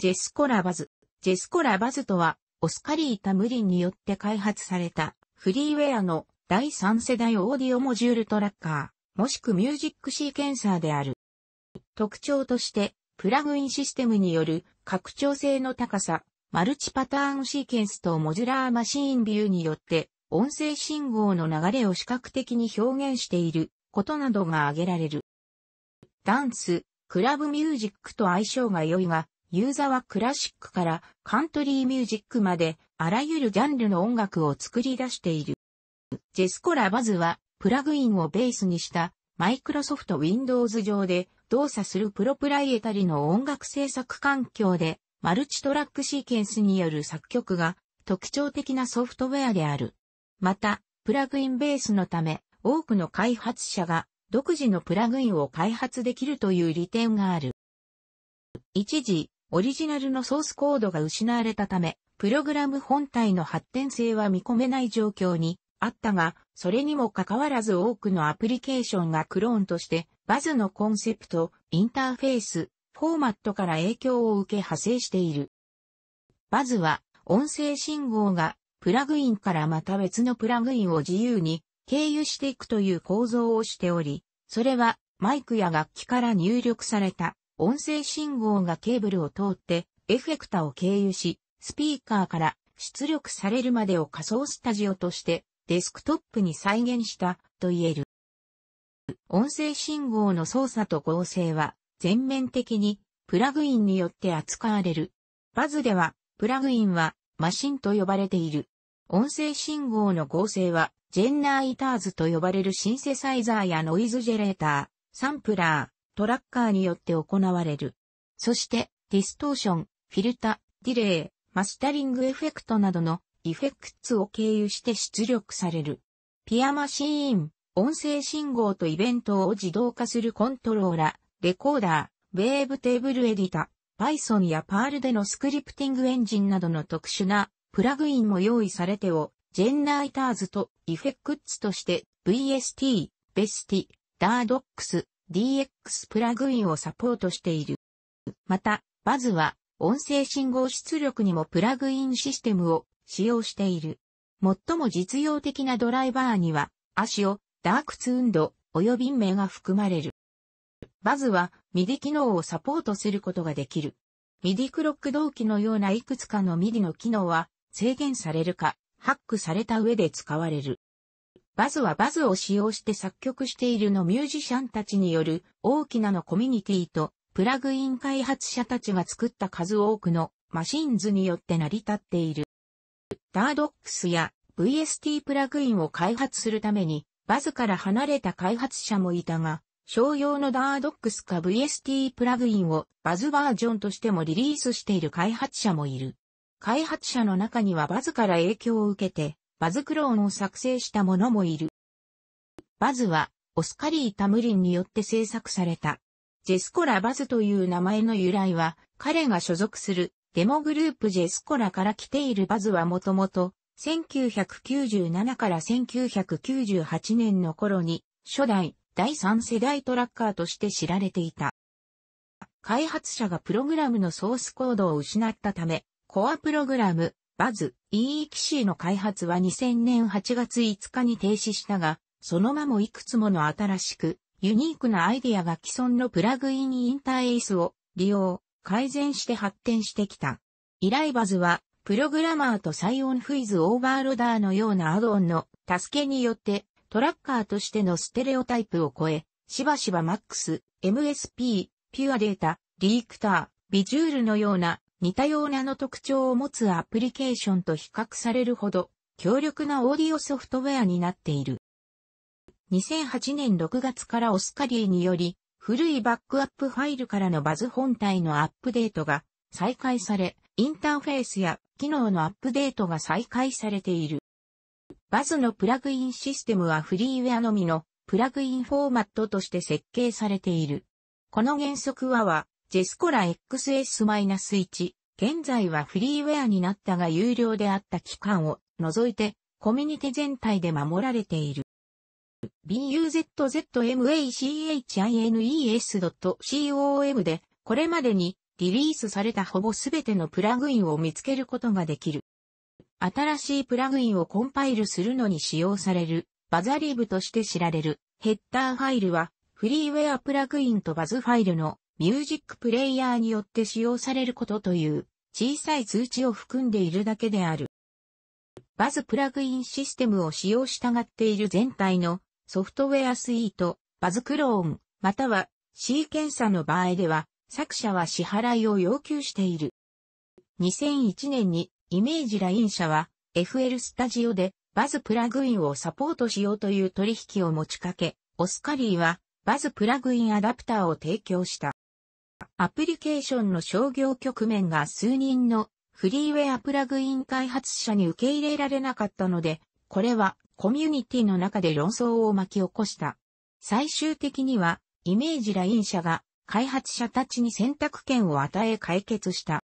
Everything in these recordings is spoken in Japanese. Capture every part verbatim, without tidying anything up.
ジェスコラバズ。ジェスコラバズとは、オスカリータ・ムリンによって開発された、フリーウェアのだいさん世代オーディオモジュールトラッカー、もしくミュージックシーケンサーである。特徴として、プラグインシステムによる拡張性の高さ、マルチパターンシーケンスとモジュラーマシーンビューによって、音声信号の流れを視覚的に表現していることなどが挙げられる。ダンス、クラブミュージックと相性が良いが、ユーザーはクラシックからカントリーミュージックまであらゆるジャンルの音楽を作り出している。ジェスコラバズはプラグインをベースにしたマイクロソフト Windows 上で動作するプロプライエタリの音楽制作環境でマルチトラックシーケンスによる作曲が特徴的なソフトウェアである。また、プラグインベースのため多くの開発者が独自のプラグインを開発できるという利点がある。一時、オリジナルのソースコードが失われたため、プログラム本体の発展性は見込めない状況にあったが、それにもかかわらず多くのアプリケーションがクローンとして、バズのコンセプト、インターフェース、フォーマットから影響を受け派生している。バズは、音声信号がプラグインからまた別のプラグインを自由に経由していくという構造をしており、それはマイクや楽器から入力された。音声信号がケーブルを通ってエフェクタを経由し、スピーカーから出力されるまでを仮想スタジオとしてデスクトップに再現したと言える。音声信号の操作と合成は全面的にプラグインによって扱われる。バズではプラグインはマシンと呼ばれている。音声信号の合成はジェンナーイターズと呼ばれるシンセサイザーやノイズジェネレーター、サンプラー、トラッカーによって行われる。そして、ディストーション、フィルタ、ディレイ、マスタリングエフェクトなどのエフェクツを経由して出力される。ピアマシーン、音声信号とイベントを自動化するコントローラ、レコーダー、ウェーブテーブルエディタ、Python や Perl でのスクリプティングエンジンなどの特殊なプラグインも用意されてを、ジェンナイターズとエフェクツとして ブイエスティー、ブイエスティー、ダードックス、ディーエックス プラグインをサポートしている。また、バズは音声信号出力にもプラグインシステムを使用している。最も実用的なドライバーには、エーシアイオ、ダークツーンド、およびエムイーが含まれる。バズは ミディ 機能をサポートすることができる。ミディ クロック同期のようないくつかの ミディ の機能は制限されるか、ハックされた上で使われる。バズはバズを使用して作曲しているのミュージシャンたちによる大きなのコミュニティとプラグイン開発者たちが作った数多くのマシンズによって成り立っている。ダードックスや ブイエスティー プラグインを開発するためにバズから離れた開発者もいたが、商用の ダードックス か ブイエスティー プラグインをバズバージョンとしてもリリースしている開発者もいる。開発者の中にはバズから影響を受けて、バズクローンを作成した者もいる。バズは、オスカリータ・ムリンによって制作された。ジェスコラバズという名前の由来は、彼が所属するデモグループジェスコラから来ている。バズはもともと、せんきゅうひゃくきゅうじゅうななからせんきゅうひゃくきゅうじゅうはちねんの頃に、初代だいさん世代トラッカーとして知られていた。開発者がプログラムのソースコードを失ったため、コアプログラム、バズ、イーイーエックス の開発はにせんねんはちがついつかに停止したが、その間もいくつもの新しく、ユニークなアイデアが既存のプラグインインターエースを利用、改善して発展してきた。以来バズは、プログラマーとCyanPhase Overloaderのようなアドオンの助けによって、トラッカーとしてのステレオタイプを超え、しばしば Max/エムエスピー、Pure Data、Reaktor、Biduleのような、似たようなの特徴を持つアプリケーションと比較されるほど強力なオーディオソフトウェアになっている。にせんはちねんろくがつからオスカリーにより古いバックアップファイルからのバズ本体のアップデートが再開され、インターフェースや機能のアップデートが再開されている。バズのプラグインシステムはフリーウェアのみのプラグインフォーマットとして設計されている。この原則はは、ジェスコラ エックスエスワン、 現在はフリーウェアになったが有料であった期間を除いてコミュニティ全体で守られている。buzzmachines ドットコム でこれまでにリリースされたほぼすべてのプラグインを見つけることができる。新しいプラグインをコンパイルするのに使用されるバザリブとして知られるヘッダーファイルはフリーウェアプラグインとバズファイルのミュージックプレイヤーによって使用されることという小さい通知を含んでいるだけである。バズプラグインシステムを使用したがっている全体のソフトウェアスイート、バズクローン、またはシーケンサの場合では作者は支払いを要求している。にせんいちねんにイメージライン社は エフエル スタジオでバズプラグインをサポートしようという取引を持ちかけ、オスカリーはバズプラグインアダプターを提供した。アプリケーションの商業局面が数人のフリーウェアプラグイン開発者に受け入れられなかったので、これはコミュニティの中で論争を巻き起こした。最終的にはイメージライン社が開発者たちに選択権を与え解決した。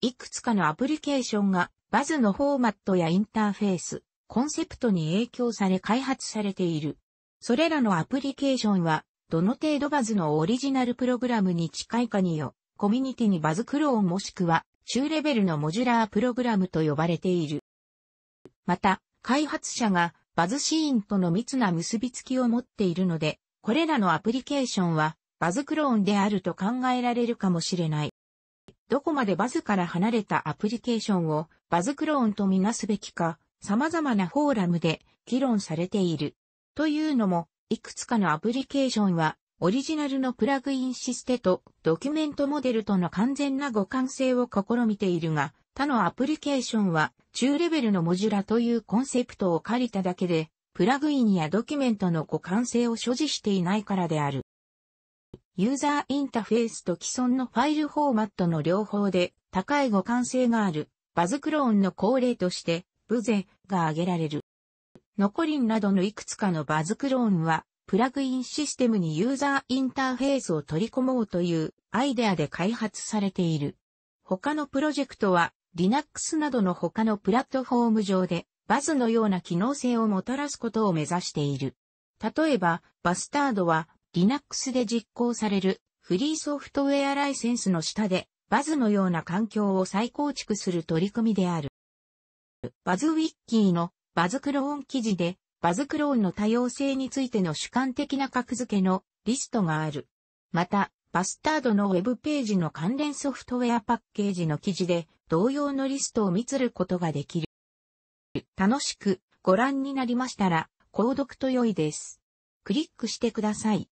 いくつかのアプリケーションがバズのフォーマットやインターフェース、コンセプトに影響され開発されている。それらのアプリケーションは、どの程度バズのオリジナルプログラムに近いかによ、コミュニティにバズクローンもしくは、中レベルのモジュラープログラムと呼ばれている。また、開発者がバズシーンとの密な結びつきを持っているので、これらのアプリケーションは、バズクローンであると考えられるかもしれない。どこまでバズから離れたアプリケーションをバズクローンとみなすべきか、様々なフォーラムで議論されている。というのも、いくつかのアプリケーションは、オリジナルのプラグインシステとドキュメントモデルとの完全な互換性を試みているが、他のアプリケーションは、中レベルのモジュラというコンセプトを借りただけで、プラグインやドキュメントの互換性を所持していないからである。ユーザーインターフェースと既存のファイルフォーマットの両方で高い互換性がある、バズクローンの恒例として、ブゼが挙げられる。ノコリンなどのいくつかのバズクローンは、プラグインシステムにユーザーインターフェースを取り込もうというアイデアで開発されている。他のプロジェクトは、Linux などの他のプラットフォーム上で、バズのような機能性をもたらすことを目指している。例えば、バスタードは、Linux で実行されるフリーソフトウェアライセンスの下で、バズのような環境を再構築する取り組みである。バズウィッキーのバズクローン記事で、バズクローンの多様性についての主観的な格付けのリストがある。また、バスタードのウェブページの関連ソフトウェアパッケージの記事で、同様のリストを見つることができる。楽しくご覧になりましたら、購読と良いです。クリックしてください。